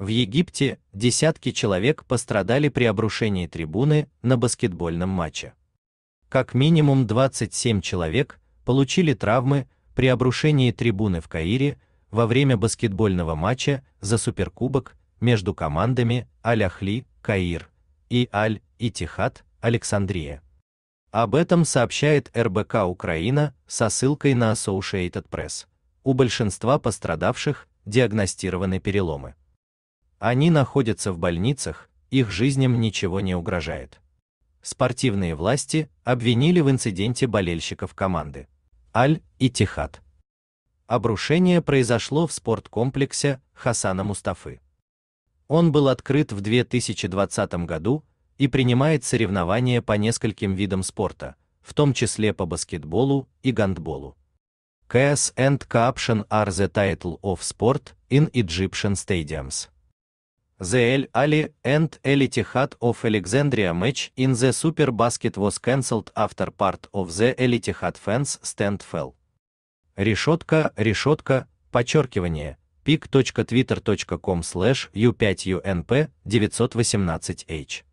В Египте десятки человек пострадали при обрушении трибуны на баскетбольном матче. Как минимум 27 человек получили травмы при обрушении трибуны в Каире во время баскетбольного матча за суперкубок между командами Аль-Ахли, Каир и Аль Иттихад Александрия. Об этом сообщает РБК Украина со ссылкой на Associated Press. У большинства пострадавших диагностированы переломы. Они находятся в больницах, их жизням ничего не угрожает. Спортивные власти обвинили в инциденте болельщиков команды Аль-Иттихад. Обрушение произошло в спорткомплексе Хасана Мустафы. Он был открыт в 2020 году и принимает соревнования по нескольким видам спорта, в том числе по баскетболу и гандболу. CS and Caption are the title of sport in Egyptian stadiums. The Al-Ahli and Al-Ittihad of Alexandria match in the Super Basket was cancelled after part of the Al-Ittihad fans stand fell. __, pic.twitter.com/u5unp918h